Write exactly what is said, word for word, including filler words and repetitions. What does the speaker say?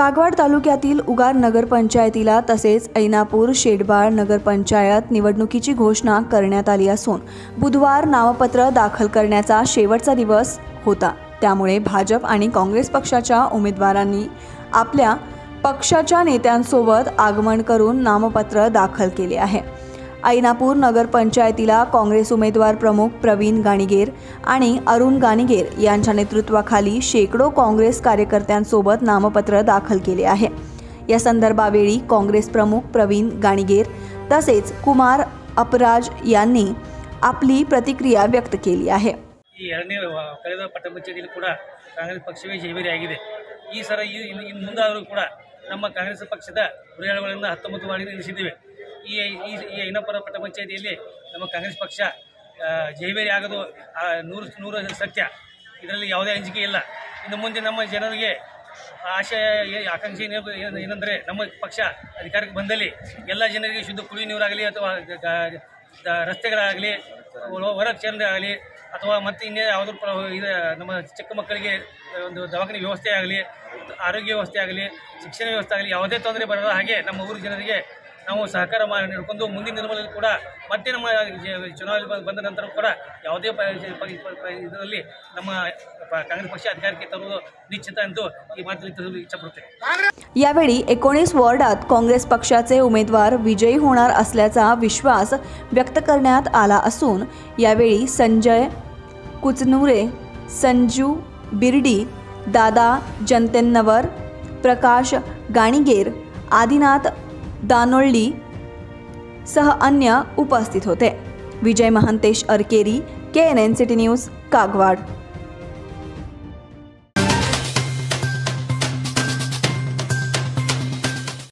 कागवाड तालुक्यातील उगार नगरपंचायतीला तसेच ऐनापूर शेडबाळ नगरपंचायत निवडणुकीची घोषणा करण्यात आली असून बुधवार नावपत्र दाखल करण्याचा शेवटचा दिवस होता। त्यामुळे भाजप आणि काँग्रेस पक्षाच्या उमेदवारांनी आपल्या पक्षाच्या नेत्यांसोबत आगमन करून नामपत्र दाखल केले आहे। ऐनापूर नगरपंचायतीला काँग्रेस उमेदवार प्रमुख प्रवीण गाणीगेर आणि अरुण गाणीगेर यांच्या नेतृत्वाखाली शेकडो काँग्रेस कार्यकर्त्यांसोबत नामपत्र दाखल केले आहे। या संदर्भावेळी काँग्रेस प्रमुख प्रवीण गाणीगेर तसेच कुमार अपराज यांनी आपली प्रतिक्रिया व्यक्त केली आहे। ಈ ಐನಾಪುರ ಪಟ್ಟ ಪಂಚಾಯತಿಯಲ್ಲಿ ನಮ್ಮ ಕಾಂಗ್ರೆಸ್ ಪಕ್ಷ ಜಯವೇರಿ ಆಗೋದು ನೂರು ನೂರು ಸತ್ಯ, ಇದರಲ್ಲಿ ಯಾವುದೇ ಅಂಜಿಕೆ ಇಲ್ಲ। ಇನ್ನು ಮುಂದೆ ನಮ್ಮ ಜನರಿಗೆ ಆಶೆ ಆಕಾಂಕ್ಷೆ ಏನಂದರೆ ನಮ್ಮ ಪಕ್ಷ ಅಧಿಕಾರಕ್ಕೆ ಬಂದಲ್ಲಿ ಎಲ್ಲ ಜನರಿಗೆ ಶುದ್ಧ ಕುಡಿಯುವ ನೀರಾಗಲಿ ಅಥವಾ ರಸ್ತೆಗಳಾಗಲಿ ಹೊರಗೆ ಚರಂಡಿ ಆಗಲಿ ಅಥವಾ ಮತ್ತೆ ಇನ್ನೇ ಯಾವುದೋ ನಮ್ಮ ಚಿಕ್ಕ ಮಕ್ಕಳಿಗೆ ಒಂದು ದವಾಖಾನೆ ವ್ಯವಸ್ಥೆ ಆಗಲಿ ಆರೋಗ್ಯ ವ್ಯವಸ್ಥೆ ಆಗಲಿ ಶಿಕ್ಷಣ ವ್ಯವಸ್ಥೆ ಆಗಲಿ ಯಾವುದೇ ತೊಂದರೆ ಬರಲ್ಲ ಹಾಗೆ ನಮ್ಮ ಊರಿನ ಜನರಿಗೆ ನಾವು ಸಹಕಾರ ನೀಡಿಕೊಂಡು ಮುಂದಿನ ದಿನಗಳಲ್ಲಿ ಕೂಡ ಮತ್ತೆ ನಮ್ಮ ಚುನಾವಣೆ ಬಂದ ನಂತರ ಕೂಡ ಯಾವುದೇ ಇದರಲ್ಲಿ ನಮ್ಮ ಕಾಂಗ್ರೆಸ್ ಪಕ್ಷ ಅಧಿಕಾರಕ್ಕೆ ತರುವುದು ನಿಶ್ಚಿತ ಎಂದು ಈ ಮಾತು ಇಚ್ಛಪಡುತ್ತೇನೆ। यावेळी एकोणीस वार्डात काँग्रेस पक्षाचे उमेदवार विजयी होणार असल्याचा विश्वास व्यक्त करण्यात आला असून यावेळी संजय कुचनूरे, संजू बिर्डी, दादा जनतेन्नवर, प्रकाश गाणिगेर, आदिनाथ दानोली सह अन्य उपस्थित होते। Vijay Mahantesh Arkeri, KNN city news, Kagwad.